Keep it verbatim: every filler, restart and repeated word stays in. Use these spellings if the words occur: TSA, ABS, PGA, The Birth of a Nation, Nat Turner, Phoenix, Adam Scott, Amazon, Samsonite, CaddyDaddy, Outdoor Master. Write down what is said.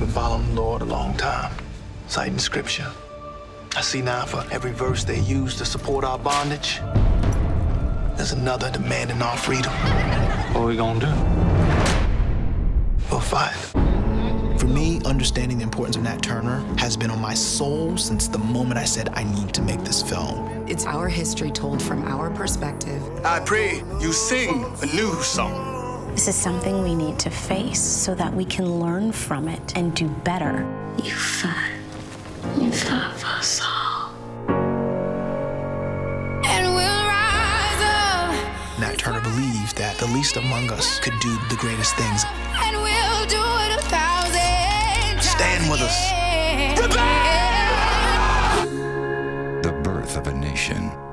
I've been following the Lord a long time, citing scripture. I see now for every verse they use to support our bondage, there's another demanding our freedom. What are we gonna do? We'll fight. For me, understanding the importance of Nat Turner has been on my soul since the moment I said I need to make this film. It's our history told from our perspective. I pray you sing a new song. This is something we need to face so that we can learn from it and do better. You fight. You fight for us all. And we'll rise up. Nat Turner believed that the least among us could do the greatest things. And we'll do it a thousand times. Stand with us. Rebel! The Birth of a Nation.